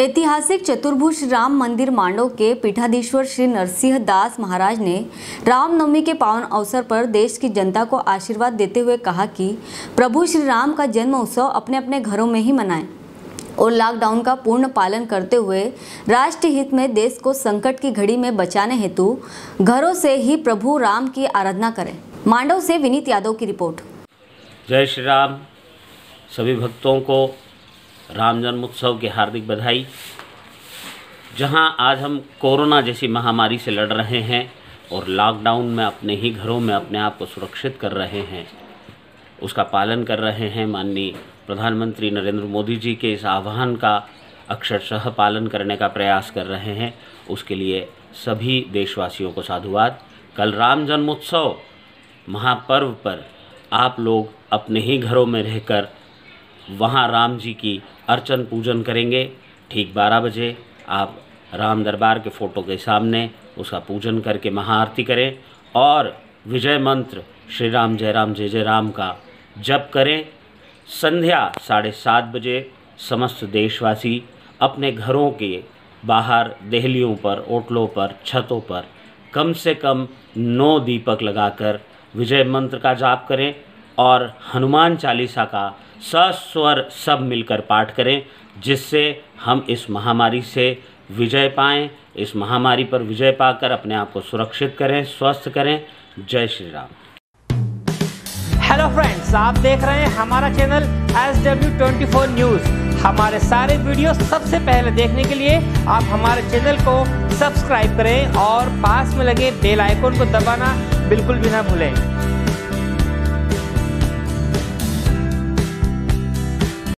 ऐतिहासिक चतुर्भुज श्री राम मंदिर मांडव के पीठाधीश्वर श्री नरसिंह दास महाराज ने रामनवमी के पावन अवसर पर देश की जनता को आशीर्वाद देते हुए कहा कि प्रभु श्री राम का जन्म उत्सव अपने अपने घरों में ही मनाएं और लॉकडाउन का पूर्ण पालन करते हुए राष्ट्र हित में देश को संकट की घड़ी में बचाने हेतु घरों से ही प्रभु राम की आराधना करें। मांडव से विनीत यादव की रिपोर्ट। जय श्री राम। सभी भक्तों को राम जन्मोत्सव की हार्दिक बधाई। जहां आज हम कोरोना जैसी महामारी से लड़ रहे हैं और लॉकडाउन में अपने ही घरों में अपने आप को सुरक्षित कर रहे हैं, उसका पालन कर रहे हैं। माननीय प्रधानमंत्री नरेंद्र मोदी जी के इस आह्वान का अक्षरशः पालन करने का प्रयास कर रहे हैं, उसके लिए सभी देशवासियों को साधुवाद। कल राम जन्मोत्सव महापर्व पर आप लोग अपने ही घरों में रहकर वहाँ राम जी की अर्चन पूजन करेंगे। ठीक 12 बजे आप राम दरबार के फ़ोटो के सामने उसका पूजन करके महाआरती करें और विजय मंत्र श्री राम जय राम का जप करें। संध्या 7:30 बजे समस्त देशवासी अपने घरों के बाहर देहलियों पर, ओटलों पर, छतों पर कम से कम 9 दीपक लगाकर विजय मंत्र का जाप करें और हनुमान चालीसा का सस्वर सब मिलकर पाठ करें, जिससे हम इस महामारी से विजय पाएँ। इस महामारी पर विजय पाकर अपने आप को सुरक्षित करें, स्वस्थ करें। जय श्री राम। हेलो फ्रेंड्स, आप देख रहे हैं हमारा चैनल SW24 न्यूज़। हमारे सारे वीडियो सबसे पहले देखने के लिए आप हमारे चैनल को सब्सक्राइब करें और पास में लगे बेल आइकन को दबाना बिल्कुल भी ना भूलें।